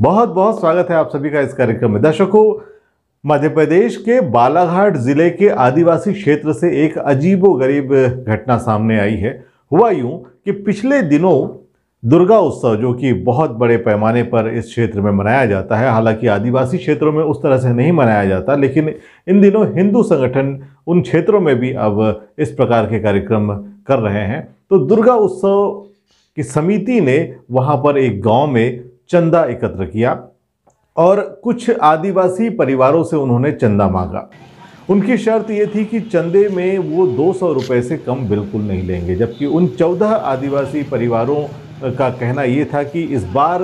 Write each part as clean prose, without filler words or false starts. बहुत बहुत स्वागत है आप सभी का इस कार्यक्रम में। दर्शकों, मध्य प्रदेश के बालाघाट जिले के आदिवासी क्षेत्र से एक अजीबोगरीब घटना सामने आई है। हुआ यूं कि पिछले दिनों दुर्गा उत्सव, जो कि बहुत बड़े पैमाने पर इस क्षेत्र में मनाया जाता है, हालांकि आदिवासी क्षेत्रों में उस तरह से नहीं मनाया जाता, लेकिन इन दिनों हिंदू संगठन उन क्षेत्रों में भी अब इस प्रकार के कार्यक्रम कर रहे हैं। तो दुर्गा उत्सव की समिति ने वहाँ पर एक गाँव में चंदा एकत्र किया और कुछ आदिवासी परिवारों से उन्होंने चंदा मांगा। उनकी शर्त ये थी कि चंदे में वो 200 रुपये से कम बिल्कुल नहीं लेंगे, जबकि उन 14 आदिवासी परिवारों का कहना ये था कि इस बार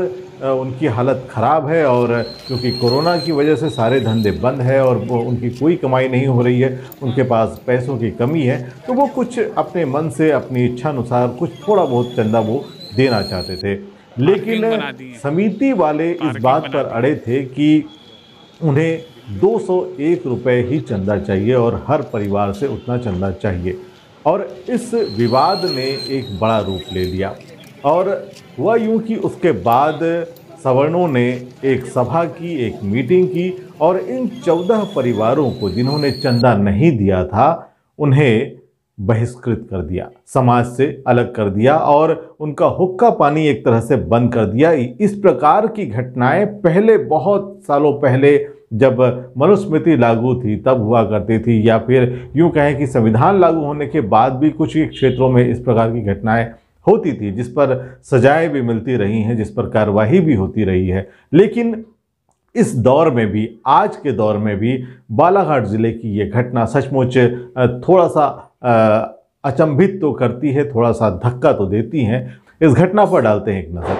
उनकी हालत ख़राब है और क्योंकि कोरोना की वजह से सारे धंधे बंद है और उनकी कोई कमाई नहीं हो रही है, उनके पास पैसों की कमी है, तो वो कुछ अपने मन से अपनी इच्छानुसार कुछ थोड़ा बहुत चंदा वो देना चाहते थे। लेकिन समिति वाले इस बात पर अड़े थे कि उन्हें 201 रुपये ही चंदा चाहिए और हर परिवार से उतना चंदा चाहिए। और इस विवाद ने एक बड़ा रूप ले लिया और हुआ यूँ कि उसके बाद सवर्णों ने एक सभा की, एक मीटिंग की और इन 14 परिवारों को जिन्होंने चंदा नहीं दिया था उन्हें बहिष्कृत कर दिया, समाज से अलग कर दिया और उनका हुक्का पानी एक तरह से बंद कर दिया। इस प्रकार की घटनाएं पहले बहुत सालों पहले जब मनुस्मृति लागू थी तब हुआ करती थी, या फिर यूं कहें कि संविधान लागू होने के बाद भी कुछ ही क्षेत्रों में इस प्रकार की घटनाएं होती थी, जिस पर सजाएं भी मिलती रही हैं, जिस पर कार्रवाई भी होती रही है। लेकिन इस दौर में भी, आज के दौर में भी बालाघाट ज़िले की ये घटना सचमुच थोड़ा सा अचंभित तो करती है, थोड़ा सा धक्का तो देती है। इस घटना पर डालते हैं एक नज़र।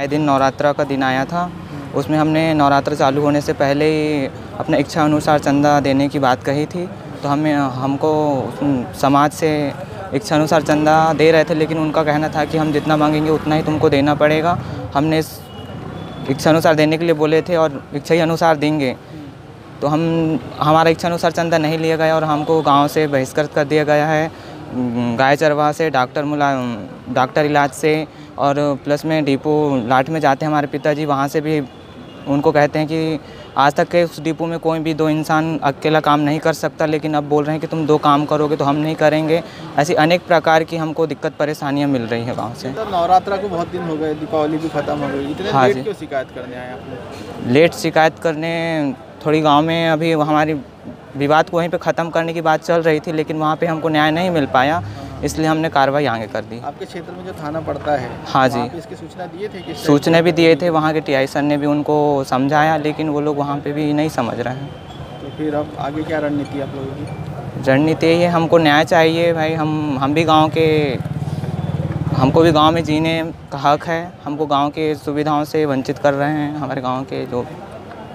आए दिन नवरात्रा का दिन आया था, उसमें हमने नवरात्रा चालू होने से पहले ही अपने इच्छा अनुसार चंदा देने की बात कही थी। तो हमको समाज से इच्छा अनुसार चंदा दे रहे थे, लेकिन उनका कहना था कि हम जितना मांगेंगे उतना ही तुमको देना पड़ेगा। हमने इच्छा अनुसार देने के लिए बोले थे और इच्छा ही अनुसार देंगे, तो हमारा इच्छा अनुसार चंदा नहीं लिया गया और हमको गांव से बहिष्कृत कर दिया गया है। गाय चरवाह से, डॉक्टर इलाज से, और प्लस में डिपो लाट में जाते हैं हमारे पिताजी, वहां से भी उनको कहते हैं कि आज तक के उस डिपो में कोई भी 2 इंसान अकेला काम नहीं कर सकता, लेकिन अब बोल रहे हैं कि तुम 2 काम करोगे तो हम नहीं करेंगे। ऐसी अनेक प्रकार की हमको दिक्कत परेशानियां मिल रही है गांव से। तो नवरात्रा को बहुत दिन हो गए, दीपावली भी खत्म हो गई, इतने लेट क्यों शिकायत करने आए आप? लेट शिकायत करने थोड़ी गाँव में अभी हमारी विवाद को वहीं पर ख़त्म करने की बात चल रही थी, लेकिन वहाँ पर हमको न्याय नहीं मिल पाया, इसलिए हमने कार्रवाई आगे कर दी। आपके क्षेत्र में जो थाना पड़ता है, हाँ जी, इसकी सूचना दिए थे कि सूचना भी दिए थे, वहाँ के टीआई सर ने भी उनको समझाया, लेकिन वो लोग वहाँ पे भी नहीं समझ रहे हैं। तो फिर अब आगे क्या रणनीति आप लोगों की? रणनीति ये, हमको न्याय चाहिए भाई। हम भी गाँव के, हमको भी गाँव में जीने का हक है, हमको गाँव के सुविधाओं से वंचित कर रहे हैं। हमारे गाँव के जो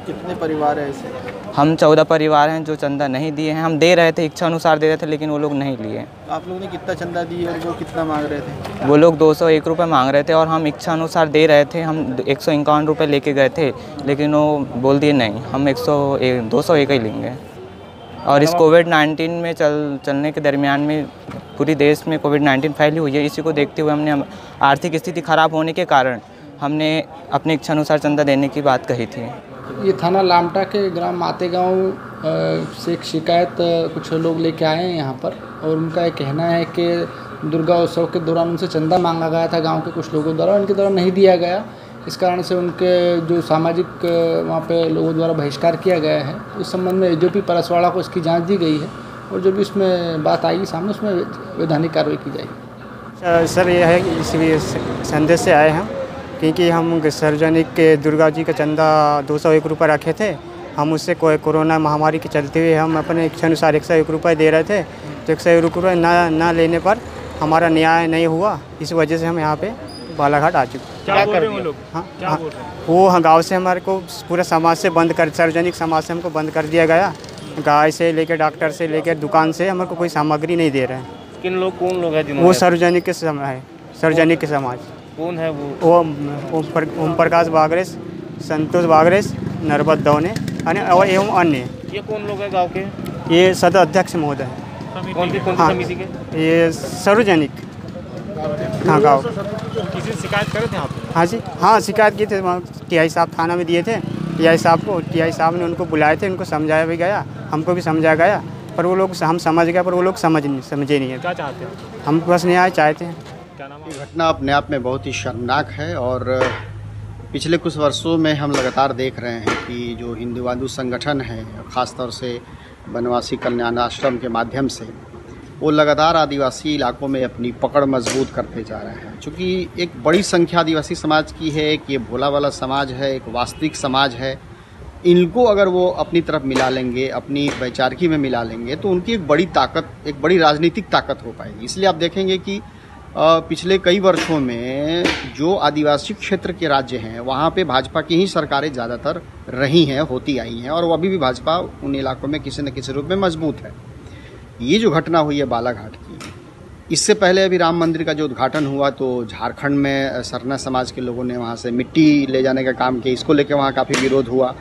कितने परिवार है इसे, हम 14 परिवार हैं जो चंदा नहीं दिए हैं। हम दे रहे थे, इच्छा अनुसार दे रहे थे, लेकिन वो लोग नहीं लिए। आप लोगों ने कितना चंदा दिया और वो कितना मांग रहे थे? वो लोग 201 रुपये मांग रहे थे और हम इच्छा अनुसार दे रहे थे। हम 151 रुपये लेके गए थे, लेकिन वो बोल दिए नहीं, हम 201 ही लेंगे। और इस कोविड-19 में चलने के दरमियान में पूरी देश में कोविड-19 फैली हुई है, इसी को देखते हुए हमने आर्थिक स्थिति खराब होने के कारण हमने अपने इच्छा अनुसार चंदा देने की बात कही थी। ये थाना लामटा के ग्राम मातेगाँव से एक शिकायत कुछ लोग लेके आए हैं यहाँ पर, और उनका ये कहना है कि दुर्गा उत्सव के दौरान उनसे चंदा मांगा गया था गांव के कुछ लोगों द्वारा, उनके द्वारा नहीं दिया गया। इस कारण से उनके जो सामाजिक वहाँ पे लोगों द्वारा बहिष्कार किया गया है। इस संबंध में जो भी परसवाड़ा को इसकी जाँच दी गई है और जो भी उसमें बात आएगी सामने, उसमें वैधानिक कार्रवाई की जाएगी। सर, यह है कि इसलिए संदेश से आए हैं, क्योंकि हम सार्वजनिक दुर्गा जी का चंदा 201 रुपये रखे थे। हम उससे कोरोना महामारी के चलते हुए हम अपने इच्छा अनुसार 101 रुपये दे रहे थे, तो 101 रुपये ना लेने पर हमारा न्याय नहीं हुआ। इस वजह से हम यहाँ पे बालाघाट आ चुके। क्या कर रहे हैं लोग? हाँ, वो गाँव से हमारे को पूरा समाज से बंद कर, सार्वजनिक समाज से हमको बंद कर दिया गया। गाय से लेकर, डॉक्टर से लेकर, दुकान से हमको कोई सामग्री नहीं दे रहे हैं। किन लोग, कौन लोग हैं? वो सार्वजनिक के समय है, सार्वजनिक के समाज। कौन है वो? ओम प्रकाश बागरेस, संतोष बागरेस, नरबत दौने और एवं अन्य। ये कौन लोग हैं गांव के? ये सदर अध्यक्ष महोदय। कौन सी समिति के? ये सार्वजनिक। हाँ, गाँव किसी शिकायत करे थे आप? हाँ जी, हाँ शिकायत की थी, वहाँ टीआई साहब थाना में दिए थे, टीआई साहब को, टीआई साहब ने उनको बुलाए थे, उनको समझाया भी गया, हमको भी समझाया गया, पर वो लोग, हम समझ गए पर वो लोग समझे नहीं है। क्या चाहते हैं? हम बस न्याय चाहते हैं। क्या नाम है? घटना अपने आप में बहुत ही शर्मनाक है और पिछले कुछ वर्षों में हम लगातार देख रहे हैं कि जो हिंदुवादी संगठन है, ख़ासतौर से वनवासी कल्याण आश्रम के माध्यम से, वो लगातार आदिवासी इलाकों में अपनी पकड़ मजबूत करते जा रहे हैं। चूँकि एक बड़ी संख्या आदिवासी समाज की है, एक ये भोला वाला समाज है, एक वास्तविक समाज है, इनको अगर वो अपनी तरफ मिला लेंगे, अपनी वैचारिकी में मिला लेंगे, तो उनकी एक बड़ी ताकत, एक बड़ी राजनीतिक ताकत हो पाएगी। इसलिए आप देखेंगे कि पिछले कई वर्षों में जो आदिवासी क्षेत्र के राज्य हैं वहाँ पे भाजपा की ही सरकारें ज़्यादातर रही हैं, होती आई हैं, और अभी भी भाजपा उन इलाकों में किसी न किसी रूप में मजबूत है। ये जो घटना हुई है बालाघाट की, इससे पहले अभी राम मंदिर का जो उद्घाटन हुआ तो झारखंड में सरना समाज के लोगों ने वहाँ से मिट्टी ले जाने का काम किया, इसको लेकर वहाँ काफ़ी विरोध हुआ।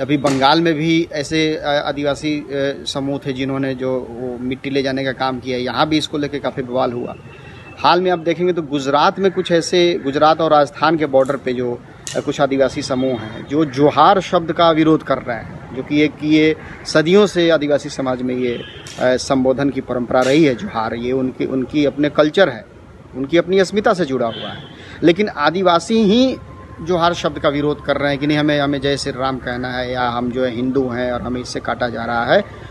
अभी बंगाल में भी ऐसे आदिवासी समूह थे जिन्होंने जो मिट्टी ले जाने का काम किया, यहाँ भी इसको लेकर काफ़ी बवाल हुआ। हाल में आप देखेंगे तो गुजरात में कुछ ऐसे, गुजरात और राजस्थान के बॉर्डर पे जो कुछ आदिवासी समूह हैं जो जोहार शब्द का विरोध कर रहे हैं, जो कि एक ये सदियों से आदिवासी समाज में ये संबोधन की परंपरा रही है। जोहार ये उनकी अपने कल्चर है, उनकी अपनी अस्मिता से जुड़ा हुआ है, लेकिन आदिवासी ही जोहार शब्द का विरोध कर रहे हैं कि नहीं, हमें हमें जय श्री राम कहना है, या हम जो है हिंदू हैं और हमें इससे काटा जा रहा है।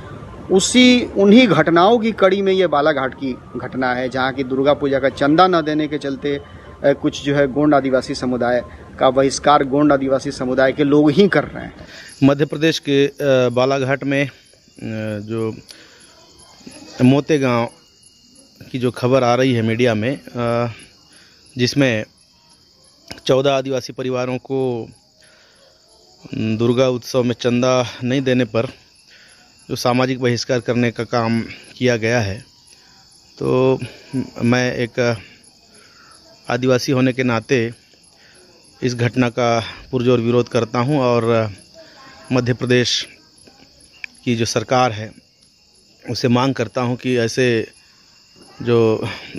उन्हीं घटनाओं की कड़ी में ये बालाघाट की घटना है, जहाँ की दुर्गा पूजा का चंदा न देने के चलते कुछ जो है गोंड आदिवासी समुदाय का बहिष्कार गोंड आदिवासी समुदाय के लोग ही कर रहे हैं। मध्य प्रदेश के बालाघाट में जो मोते गांव की जो खबर आ रही है मीडिया में, जिसमें 14 आदिवासी परिवारों को दुर्गा उत्सव में चंदा नहीं देने पर जो सामाजिक बहिष्कार करने का काम किया गया है, तो मैं एक आदिवासी होने के नाते इस घटना का पुरजोर विरोध करता हूं और मध्य प्रदेश की जो सरकार है उसे मांग करता हूं कि ऐसे जो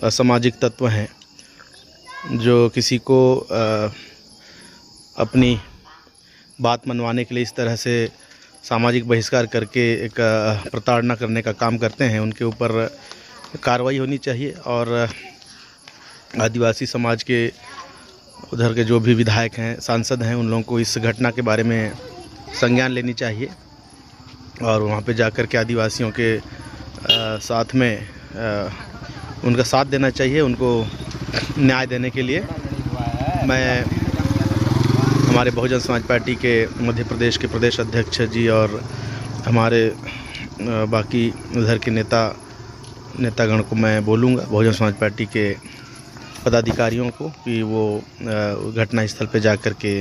असामाजिक तत्व हैं जो किसी को अपनी बात मनवाने के लिए इस तरह से सामाजिक बहिष्कार करके एक प्रताड़ना करने का काम करते हैं, उनके ऊपर कार्रवाई होनी चाहिए। और आदिवासी समाज के उधर के जो भी विधायक हैं, सांसद हैं, उन लोगों को इस घटना के बारे में संज्ञान लेनी चाहिए और वहाँ पे जाकर के आदिवासियों के साथ में उनका साथ देना चाहिए, उनको न्याय देने के लिए। मैं हमारे बहुजन समाज पार्टी के मध्य प्रदेश के प्रदेश अध्यक्ष जी और हमारे बाकी उधर के नेतागण को मैं बोलूँगा, बहुजन समाज पार्टी के पदाधिकारियों को, कि वो घटना स्थल पर जा कर के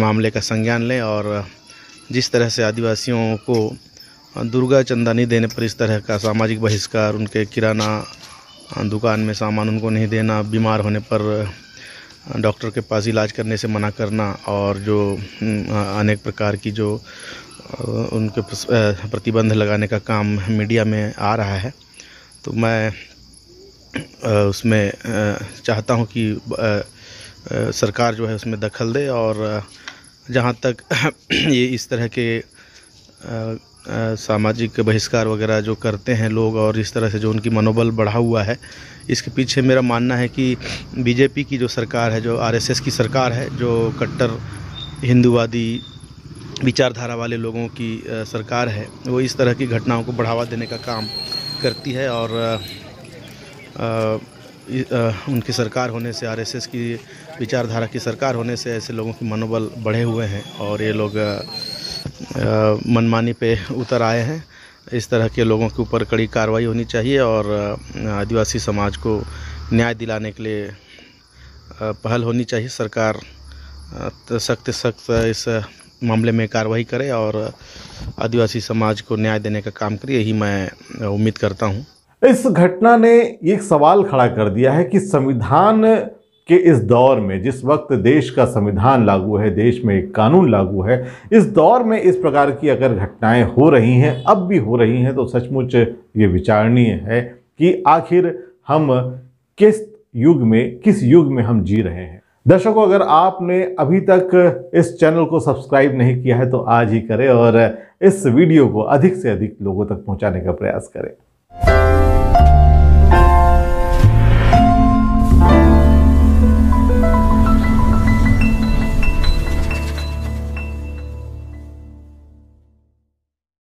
मामले का संज्ञान लें और जिस तरह से आदिवासियों को दुर्गा चंदा नहीं देने पर इस तरह का सामाजिक बहिष्कार, उनके किराना दुकान में सामान उनको नहीं देना, बीमार होने पर डॉक्टर के पास इलाज करने से मना करना, और जो अनेक प्रकार की जो उनके प्रतिबंध लगाने का काम मीडिया में आ रहा है, तो मैं उसमें चाहता हूं कि सरकार जो है उसमें दखल दे। और जहां तक ये इस तरह के सामाजिक बहिष्कार वगैरह जो करते हैं लोग और इस तरह से जो उनकी मनोबल बढ़ा हुआ है, इसके पीछे मेरा मानना है कि बीजेपी की जो सरकार है, जो आरएसएस की सरकार है, जो कट्टर हिंदूवादी विचारधारा वाले लोगों की सरकार है, वो इस तरह की घटनाओं को बढ़ावा देने का काम करती है। और उनकी सरकार होने से, आरएसएस की विचारधारा की सरकार होने से ऐसे लोगों की मनोबल बढ़े हुए हैं और ये लोग मनमानी पे उतर आए हैं। इस तरह के लोगों के ऊपर कड़ी कार्रवाई होनी चाहिए और आदिवासी समाज को न्याय दिलाने के लिए पहल होनी चाहिए। सरकार सख्त सख्त इस मामले में कार्रवाई करे और आदिवासी समाज को न्याय देने का काम करे, यही मैं उम्मीद करता हूँ। इस घटना ने एक सवाल खड़ा कर दिया है कि संविधान कि इस दौर में, जिस वक्त देश का संविधान लागू है, देश में एक कानून लागू है, इस दौर में इस प्रकार की अगर घटनाएं हो रही हैं, अब भी हो रही हैं, तो सचमुच ये विचारणीय है कि आखिर हम किस युग में, किस युग में हम जी रहे हैं। दर्शकों, अगर आपने अभी तक इस चैनल को सब्सक्राइब नहीं किया है तो आज ही करें और इस वीडियो को अधिक से अधिक लोगों तक पहुंचाने का प्रयास करें।